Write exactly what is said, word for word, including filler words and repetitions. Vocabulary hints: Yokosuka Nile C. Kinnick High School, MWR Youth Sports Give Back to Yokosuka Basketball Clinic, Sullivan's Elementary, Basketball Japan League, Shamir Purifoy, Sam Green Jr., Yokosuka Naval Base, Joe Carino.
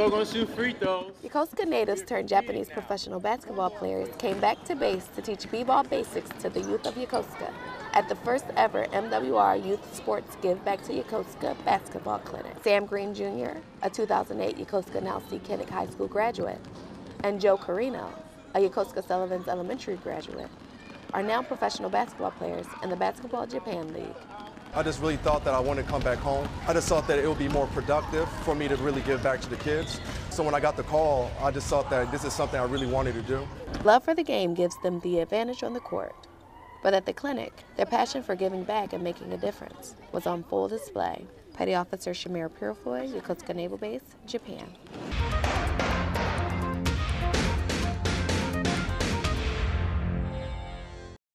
still going to shoot free throws. Yokosuka natives turned Japanese professional basketball players came back to base to teach b-ball basics to the youth of Yokosuka at the first ever M W R Youth Sports Give Back to Yokosuka Basketball Clinic. Sam Green Junior, a two thousand eight Yokosuka Nile C. Kinnick High School graduate, and Joe Carino, a Yokosuka Sullivan's Elementary graduate, are now professional basketball players in the Basketball Japan League. I just really thought that I wanted to come back home. I just thought that it would be more productive for me to really give back to the kids. So when I got the call, I just thought that this is something I really wanted to do. Love for the game gives them the advantage on the court. But at the clinic, their passion for giving back and making a difference was on full display. Petty Officer Shamir Purifoy, Yokosuka Naval Base, Japan.